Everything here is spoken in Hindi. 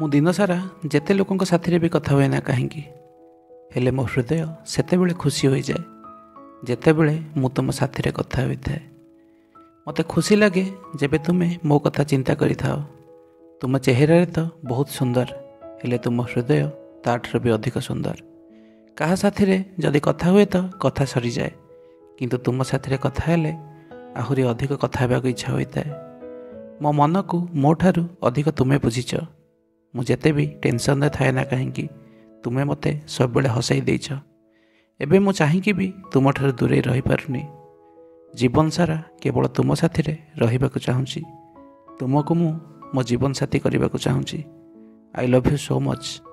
मु दिन सारा जेते लोकों को साथी रे भी कथा हुए ना कहीं हेले मो हृदय सेते बेले खुशी हो जाए जेते बेले मु तुम साथी रे कथा होई थाए। मते खुशी लगे जेबे तुम्हें मो कथा चिंता करी थाओ। तुम चेहरा रे तो बहुत सुंदर हेले तुम हृदय ताठर भी अधिक सुंदर। कहा साथी रे जदि कथा हुए तो कथा सरी जाए किंतु तुम साथी रे कथा हेले आहुरी अधिक कथा हेबाक इच्छा होई थाए। मो मन को मो ठारू अधिक तुम्हें बुझीच मु जेते भी टेंशन रे थाए ना कहीं तुम्हें मते सब बेले हसाई देइछ। एबे मु चाहिकी भी तुम ठार दूरे रही पारुनी। जीवन सारा केवल तुम साथी रे रहिबाकु चाहूँगी। तुमको मु मो जीवन साथी करबाकु चाहूँगी। I love you so much.